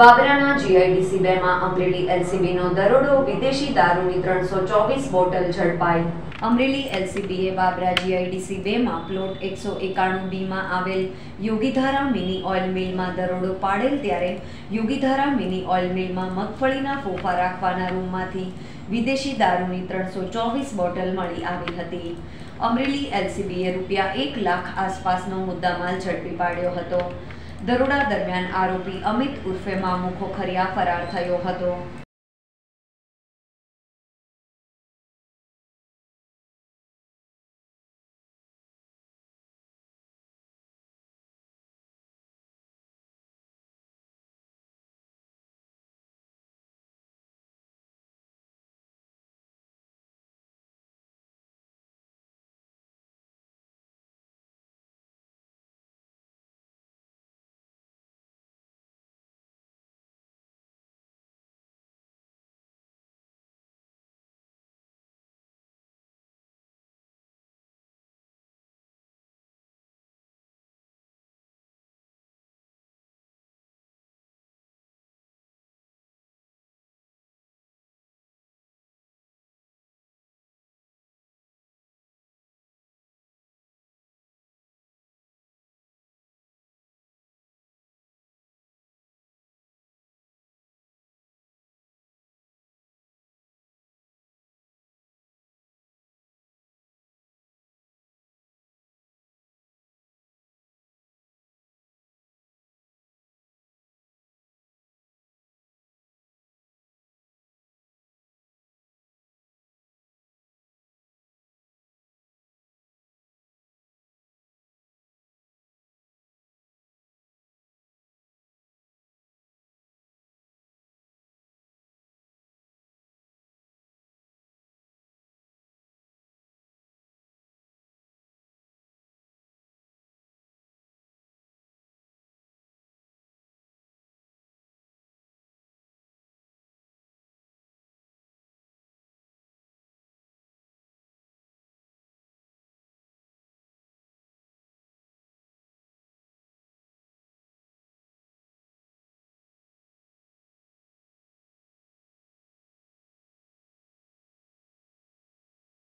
વાગરાના GIDC 2 માં Amreli LCB નો દરોડો, વિદેશી દારૂની 324 બોટલ ઝડપાઈ। અમરેલી એલસીબીએ વાગરા જીઆઈડીસી 2 માં પ્લોટ 191 બી માં આવેલ યોગીધારા મિની ઓઇલ મિલમાં દરોડો પાડેલ, ત્યારે યોગીધારા મિની ઓઇલ મિલમાં મગફળીના ફોફા રાખવાના રૂમમાંથી विदेशी दारूनी 324 बोटल मळी आवी हती। अमरेली एलसीबीए रूपिया 1 लाख आसपासनो मुद्दामाल झड़पी पाड्यो हतो। दरोडा दरमियान आरोपी अमित उर्फे मामू खोखरिया फरार थयो हतो।